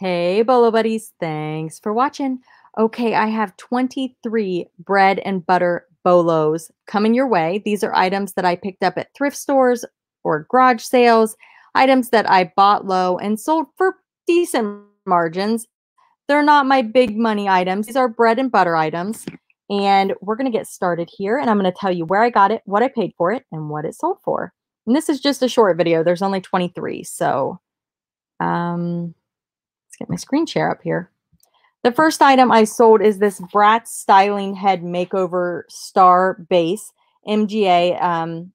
Hey, Bolo Buddies. Thanks for watching. Okay, I have 23 bread and butter bolos coming your way. These are items that I picked up at thrift stores or garage sales, items that I bought low and sold for decent margins. They're not my big money items. These are bread and butter items. And we're going to get started here. And I'm going to tell you where I got it, what I paid for it, and what it sold for. And this is just a short video. There's only 23. So let's get my screen share up here. The first item I sold is this Bratz Styling Head Makeover Star Base, MGA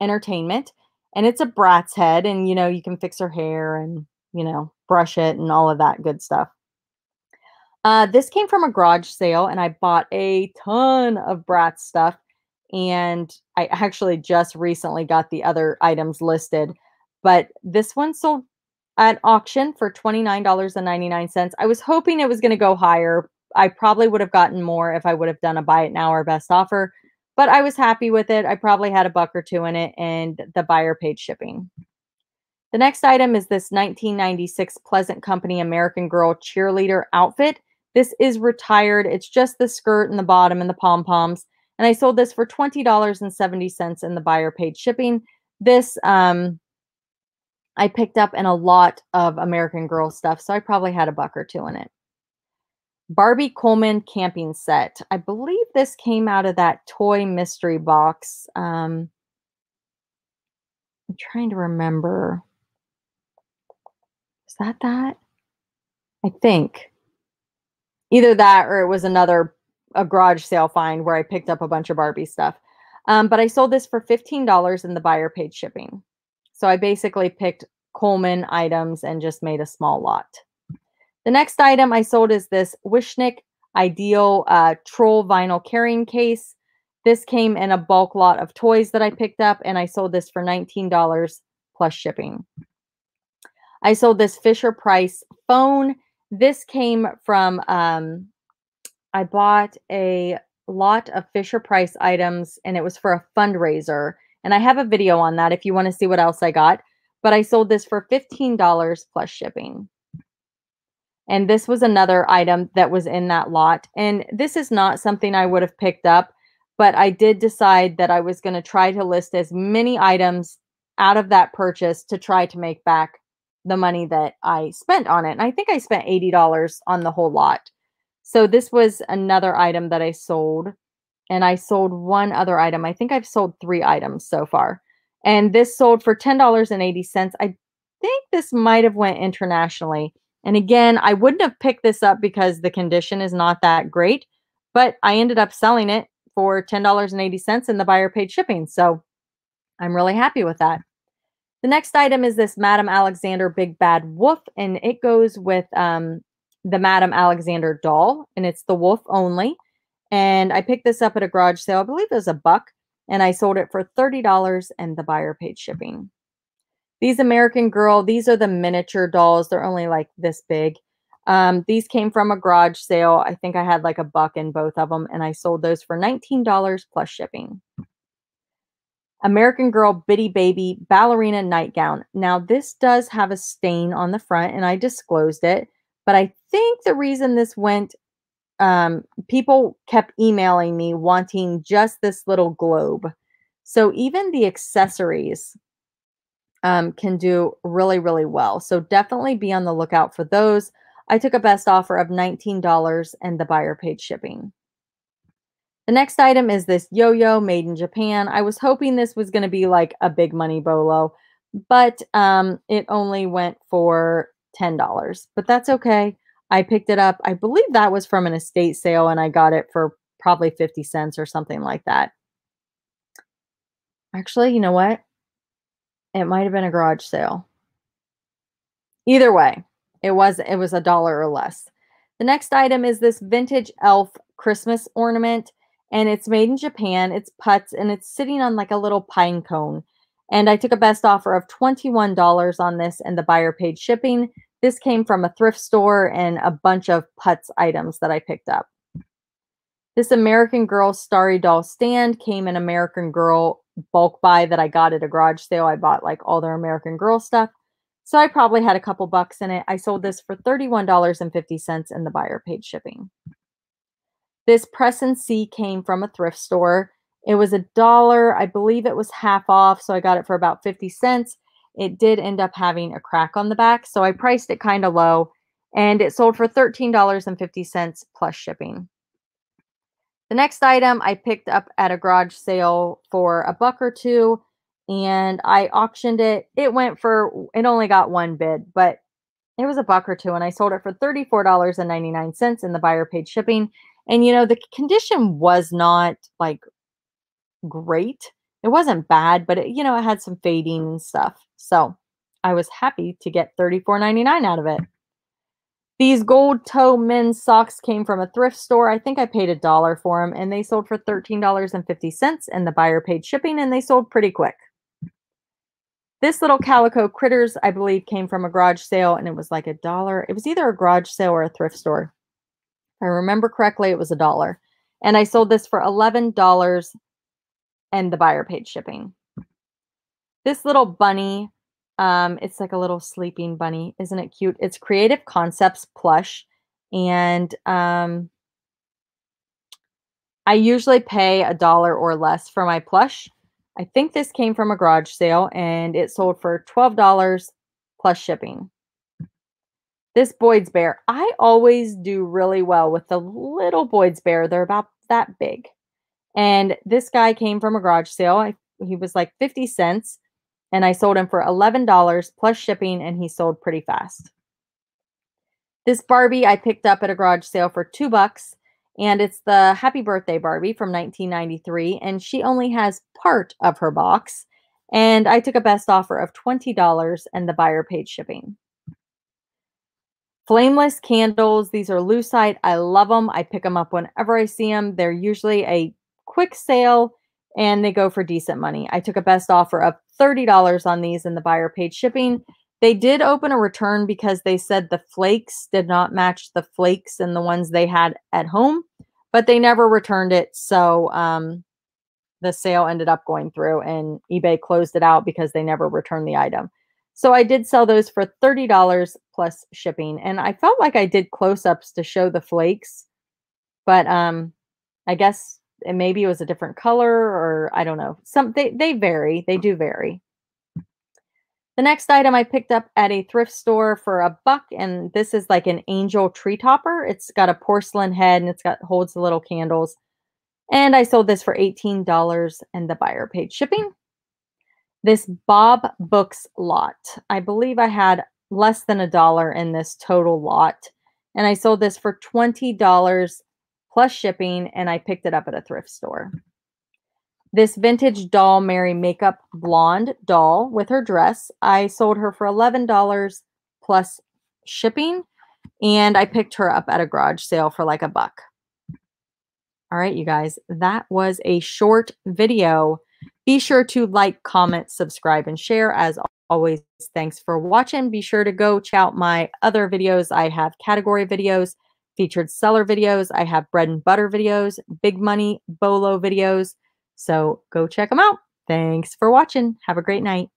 Entertainment. And it's a Bratz head. And, you know, you can fix her hair and, you know, brush it and all of that good stuff. This came from a garage sale, and I bought a ton of Bratz stuff. And I actually just recently got the other items listed, but this one sold at auction for $29.99. I was hoping it was going to go higher. I probably would have gotten more if I would have done a buy it now or best offer, but I was happy with it. I probably had $1 or $2 in it, and the buyer paid shipping. The next item is this 1996 Pleasant Company American Girl cheerleader outfit. This is retired. It's just the skirt and the bottom and the pom-poms. And I sold this for $20.70, and the buyer paid shipping. This I picked up in a lot of American Girl stuff, so I probably had $1 or $2 in it. Barbie Coleman camping set. I believe this came out of that toy mystery box. I'm trying to remember. Is that? I think. Either that or it was another... a garage sale find where I picked up a bunch of Barbie stuff. But I sold this for $15 and the buyer paid shipping. So I basically picked Coleman items and just made a small lot. The next item I sold is this Wishnick Ideal Troll Vinyl Carrying Case. This came in a bulk lot of toys that I picked up, and I sold this for $19 plus shipping. I sold this Fisher Price phone. This came from... I bought a lot of Fisher Price items, and it was for a fundraiser. And I have a video on that if you want to see what else I got. But I sold this for $15 plus shipping. And this was another item that was in that lot. And this is not something I would have picked up, but I did decide that I was going to try to list as many items out of that purchase to try to make back the money that I spent on it. And I think I spent $80 on the whole lot. So this was another item that I sold, and I sold one other item. I think I've sold 3 items so far, and this sold for $10.80. I think this might have went internationally. And again, I wouldn't have picked this up because the condition is not that great, but I ended up selling it for $10.80, and the buyer paid shipping. So I'm really happy with that. The next item is this Madame Alexander Big Bad Wolf, and it goes with... the Madame Alexander doll, and it's the wolf only. And I picked this up at a garage sale. I believe it was $1, and I sold it for $30, and the buyer paid shipping. These American Girl, these are the miniature dolls. They're only like this big. These came from a garage sale. I think I had like $1 in both of them, and I sold those for $19 plus shipping. American Girl Bitty Baby Ballerina Nightgown. Now this does have a stain on the front, and I disclosed it. But I think the reason this went, people kept emailing me wanting just this little globe. So even the accessories can do really, really well. So definitely be on the lookout for those. I took a best offer of $19, and the buyer paid shipping. The next item is this yo-yo made in Japan. I was hoping this was going to be like a big money bolo, but it only went for $10, but that's okay. I picked it up. I believe that was from an estate sale, and I got it for probably 50 cents or something like that. Actually, you know what? It might've been a garage sale. Either way, it was $1 or less. The next item is this vintage elf Christmas ornament, and it's made in Japan. It's putts, and it's sitting on like a little pine cone. And I took a best offer of $21 on this, and the buyer paid shipping. This came from a thrift store and a bunch of Putz items that I picked up. This American Girl Starry Doll Stand came in American Girl bulk buy that I got at a garage sale. I bought like all their American Girl stuff. So I probably had a couple bucks in it. I sold this for $31.50 and the buyer paid shipping. This Press and See came from a thrift store. It was $1. I believe it was half off, so I got it for about 50 cents. It did end up having a crack on the back, so I priced it kind of low, and it sold for $13.50 plus shipping. The next item I picked up at a garage sale for $1 or $2, and I auctioned it. It only got one bid, but it was $1 or $2, and I sold it for $34.99, and the buyer paid shipping. And, you know, the condition was not, like, great. It wasn't bad, but, it, you know, it had some fading and stuff. So I was happy to get $34.99 out of it. These gold toe men's socks came from a thrift store. I think I paid $1 for them, and they sold for $13.50, and the buyer paid shipping, and they sold pretty quick. This little calico critters, I believe, came from a garage sale, and it was like $1. It was either a garage sale or a thrift store. If I remember correctly, it was $1. And I sold this for $11, and the buyer paid shipping. This little bunny, it's like a little sleeping bunny. Isn't it cute? It's Creative Concepts plush. And I usually pay $1 or less for my plush. I think this came from a garage sale, and it sold for $12 plus shipping. This Boyd's Bear, I always do really well with the little Boyd's Bear. They're about that big. And this guy came from a garage sale. He was like 50 cents. And I sold him for $11 plus shipping, and he sold pretty fast. This Barbie I picked up at a garage sale for $2. And it's the Happy Birthday Barbie from 1993. And she only has part of her box. And I took a best offer of $20, and the buyer paid shipping. Flameless candles. These are Lucite. I love them. I pick them up whenever I see them. They're usually a quick sale, and they go for decent money. I took a best offer of $30 on these, and the buyer paid shipping. They did open a return because they said the flakes did not match the flakes and the ones they had at home, but they never returned it. So the sale ended up going through, and eBay closed it out because they never returned the item. So I did sell those for $30 plus shipping. And I felt like I did close-ups to show the flakes, but I guess maybe it was a different color, or I don't know. They vary. They do vary. The next item I picked up at a thrift store for $1, and this is like an angel tree topper. It's got a porcelain head, and holds the little candles. And I sold this for $18, and the buyer paid shipping. This Bob Books lot. I believe I had less than $1 in this total lot. And I sold this for $20 plus shipping, and I picked it up at a thrift store. This vintage doll Mary makeup blonde doll with her dress. I sold her for $11 plus shipping, and I picked her up at a garage sale for like $1. All right, you guys, that was a short video. Be sure to like, comment, subscribe, and share. As always, thanks for watching. Be sure to go check out my other videos. I have category videos, featured seller videos. I have bread and butter videos, big money, bolo videos. So go check them out. Thanks for watching. Have a great night.